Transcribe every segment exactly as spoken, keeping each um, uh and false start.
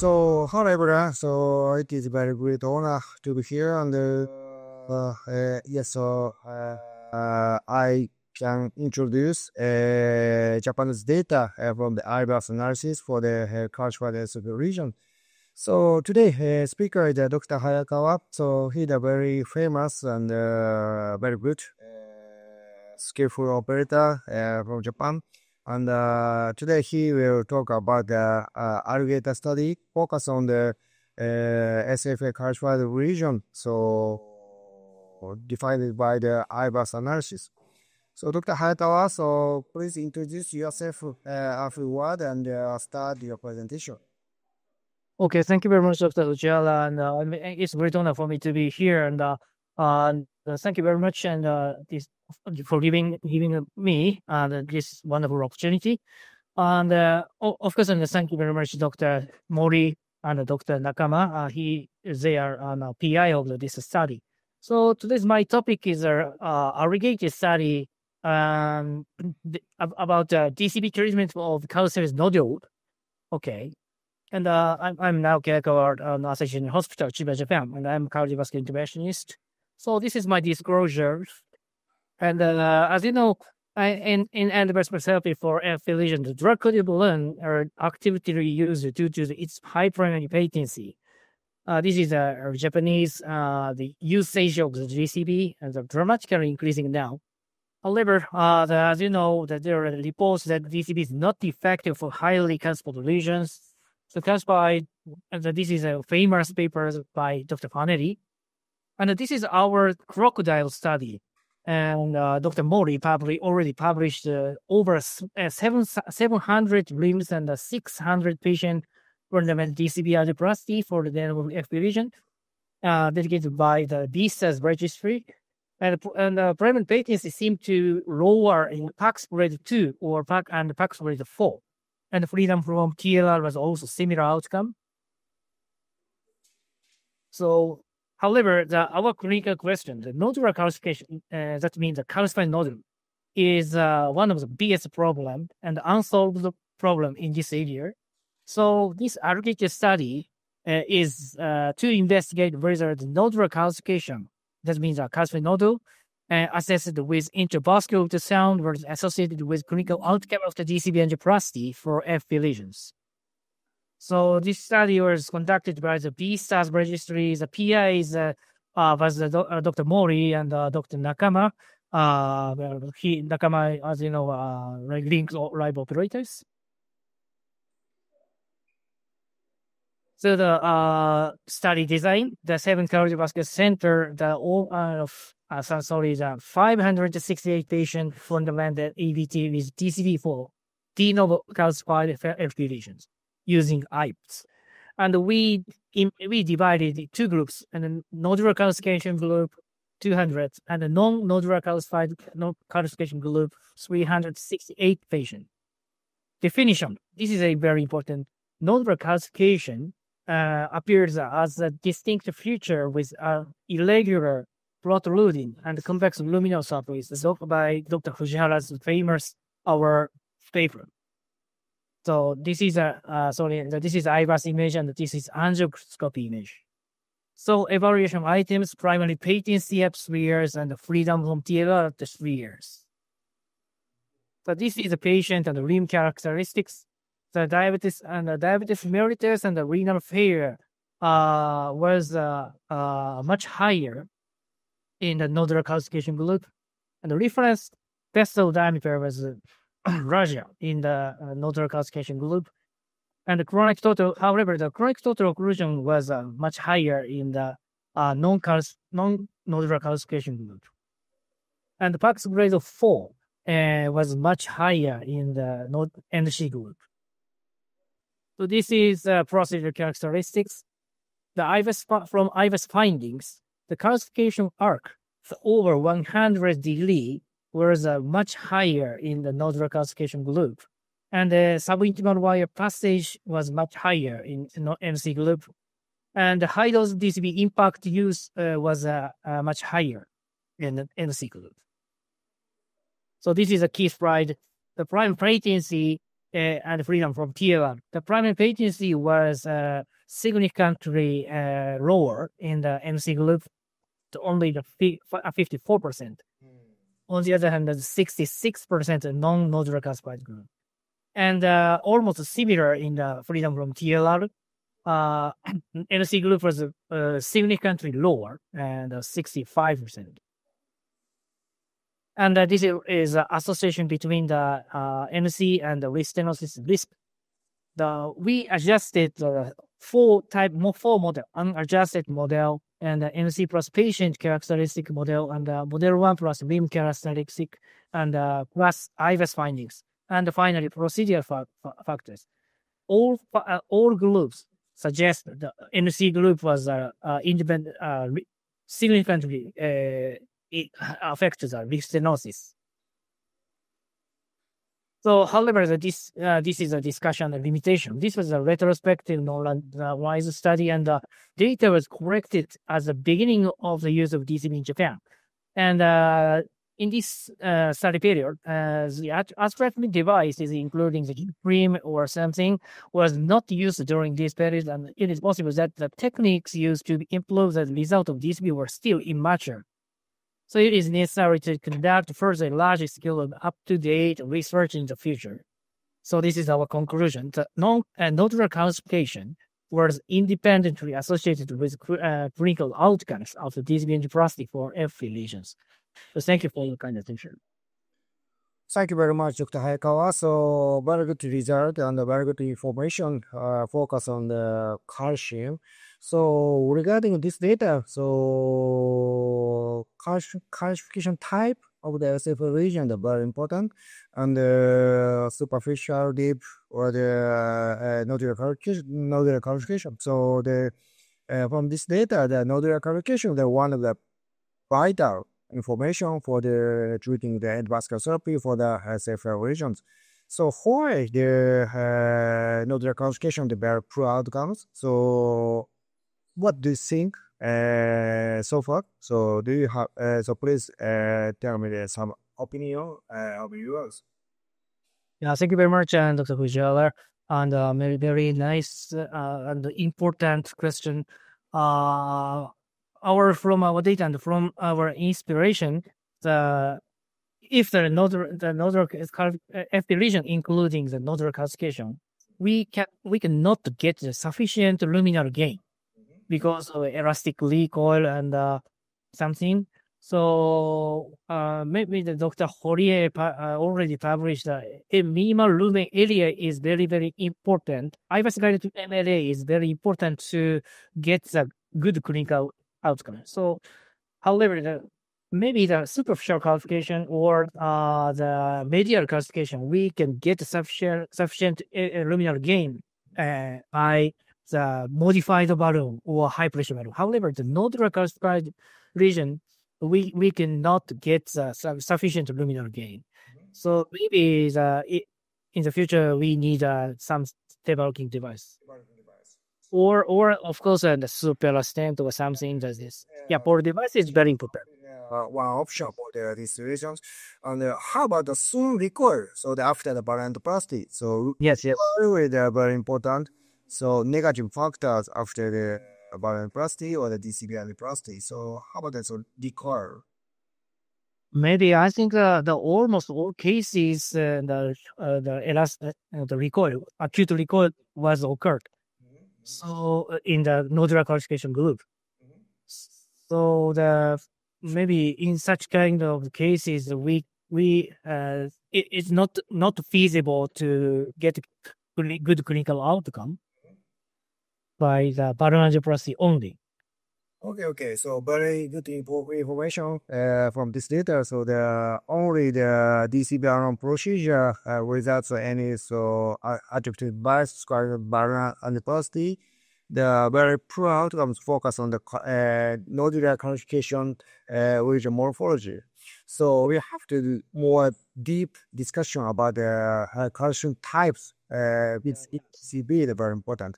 So, however, so it is very great honor to be here, and uh, uh, uh, yes, so uh, uh, I can introduce uh, Japan's data uh, from the I B A S analysis for the uh, cultural S F A region. So today, uh, speaker is uh, Doctor Hayakawa. So he's a very famous and uh, very good, uh, skillful operator uh, from Japan. And uh, today he will talk about the uh, alligator study, focus on the uh, S F A cultural region, so defined by the I B A S analysis. So Doctor Hayakawa, so please introduce yourself uh, afterward and uh, start your presentation. Okay, thank you very much, Doctor Luciella, and uh, it's a great honor for me to be here, and uh, and uh, thank you very much, and uh, this, for giving giving me uh, this wonderful opportunity, and uh, of course, and thank you very much, Doctor Mori and Doctor Nakama. Uh, he they are um, a P I of this study. So today's my topic is a uh, alligator study um, about uh, D C B treatment of cancerous nodule. Okay, and uh, I'm I'm now Kagawa uh, Association Hospital, Chiba, Japan, and I'm cardiovascular interventionist. So this is my disclosure. And uh, as you know, I, in, in antiretroviral therapy for F A lesion, the drug could be learned or actively used due to the, its high primary patency. Uh, this is a uh, Japanese, uh, the usage of the D C B is dramatically increasing now. However, uh, the, as you know, that there are reports that D C B is not effective for highly cancerous lesions. So that's why uh, this is a famous paper by Doctor Panetti. And uh, this is our crocodile study. And uh, Doctor Mori probably already published uh, over uh, seven, seven hundred limbs and uh, six hundred patients randomized D C B angioplasty for the F B region, uh, dedicated by the B STARS registry. And, and uh, primary patency seemed to lower in P A C S grade two or P A C and P A C S grade four. And freedom from T L R was also similar outcome. So, however, the, our clinical question, the nodular calcification, uh, that means the calcified nodule, is uh, one of the biggest problem and unsolved problem in this area. So this alligator study uh, is uh, to investigate whether the nodular calcification, that means a calcified nodule, uh, assessed with intravascular ultrasound was associated with clinical outcome of the D C B angioplasty for F B lesions. So this study was conducted by the B STARS registry. The P I is, uh, uh, was uh, Doctor Mori and uh, Doctor Nakama. Uh, he, Nakama, as you know, uh, links live operators. So the uh, study design, the seven cardiovascular center, the all uh, of uh, sorry, the five hundred sixty-eight patients from the landed A V T with D C B for de novo calcified F B lesions, using I P S. And we in, we divided two groups, and the nodular calcification group two hundred and the non-nodular calcified non calcification group three hundred sixty-eight patients. Definition. This is a very important. Nodular calcification uh, appears as a distinct feature with uh, irregular protruding and convex luminal surface by Doctor Huijala's famous our paper. So this is a uh, sorry. This is I B A S image, and this is angioscopy image. So evaluation items: primary patency at three years, and the freedom from T L R at three years. So this is the patient and the limb characteristics. The diabetes and the diabetes mellitus and the renal failure uh, was uh, uh, much higher in the nodular calcification group, and the reference vessel diameter was. Uh, larger in the uh, nodular calcification group, and the chronic total. However, the chronic total occlusion was uh, much higher in the uh, non non-nodular calcification group, and the P A C S grade of four uh, was much higher in the node N C group. So this is uh, procedure characteristics. The I V U S from I V U S findings, the calcification arc is over one hundred degrees. Was uh, much higher in the nodular calcification group, and the subintimal wire passage was much higher in the M C group, and the high dose D C B impact use uh, was uh, uh, much higher in the M C group. So this is a key slide. The prime patency uh, and freedom from T L R. The primary patency was uh, significantly uh, lower in the M C group, to only the fifty-four percent. On the other hand, the sixty-six percent non-nodular calcified group. And uh, almost similar in the freedom from T L R. Uh, N C group was uh, significantly lower, and uh, sixty-five percent. And uh, this is an uh, association between the uh, N C and the risk stenosis risk. The, we adjusted the uh, four type, four model, unadjusted model, and the N C plus patient characteristic model, and the model one plus limb characteristic, and uh, plus I V U S findings, and finally procedural fa fa factors. All uh, all groups suggest the N C group was uh, uh, independent, uh, significantly uh, it affected the risk stenosis. So, however, the, this uh, this is a discussion and limitation. This was a retrospective non-randomized study, and the data was collected at the beginning of the use of D C B in Japan. And uh, in this uh, study period, uh, the atherectomy device, including the G P M or something, was not used during this period, and it is possible that the techniques used to improve the result of D C B were still immature. So it is necessary to conduct further large-scale and up-to-date research in the future. So this is our conclusion. The non-nodular calcification was independently associated with uh, clinical outcomes of the D C B nephropathy for F P lesions. So thank you for your kind attention. Thank you very much, Doctor Hayakawa. So very good result and very good information. Uh, focus on the calcium. So regarding this data, so calcification type of the S F A region is very important, and the uh, superficial, deep, or the uh, nodular calcification. So the uh, from this data, the nodular calcification is one of the vital information for the treating the endovascular therapy for the S F A regions. So why the uh, nodular calcification is very poor outcomes? So what do you think uh, so far? So do you have? Uh, so please uh, tell me some opinion uh, of yours. Yeah, thank you very much, and Doctor Huijalar, and uh, very very nice uh, and important question. Uh, our from our data and from our inspiration, the if the nodular the nodular F P region, including the nodular calcification, we can we cannot get the sufficient luminal gain, because of elastic recoil and uh, something. So uh, maybe the Doctor Horie pu uh, already published uh, a minimal lumen area is very, very important. I V U S guided to M L A is very important to get the good clinical outcome. So, however, the, maybe the superficial calcification or uh, the medial calcification, we can get sufficient, sufficient uh, luminal gain uh, by the modified balloon or high pressure balloon. However, the nodular calcified region, we, we cannot get the sufficient luminal gain. So maybe the, it, in the future, we need uh, some debulking device. Device. Or, or of course, uh, the superior stent or something like this. Yeah, for device is very important. Uh, one option for the, these regions. And uh, how about the soon recoil? So the after the bariatroplasty. So yes, yes. Always uh, very important. So negative factors after the bariatroplasty or the D C B nephroplasty. So how about that? So recur? Maybe I think uh, the almost all cases uh, the uh, the elast uh, the recoil acute recoil was occurred. Mm-hmm. So uh, in the nodular calcification group. Mm-hmm. So the maybe in such kind of cases we we uh, it, it's not not feasible to get good clinical outcome by the balloon angioplasty only. Okay, okay. So very good information uh, from this data. So the only the D C B balloon procedure uh, without so any so uh, adjunctive bias, square balloon angioplasty, the very poor outcomes focus on the uh, nodular calcification uh, with the morphology. So we have to do more deep discussion about the uh, calcium types. Uh, it's D C B, very important.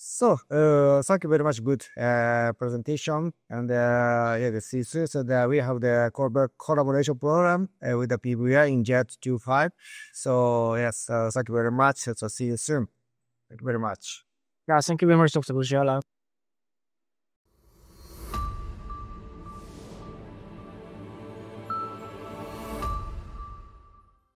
So uh, thank you very much. Good uh, presentation. And uh, yeah, this is so that we have the Corbert collaboration program uh, with the P B I in J E T twenty-five. So yes, uh, thank you very much. So see you soon. Thank you very much. Yeah, thank you very much, Doctor Luciella.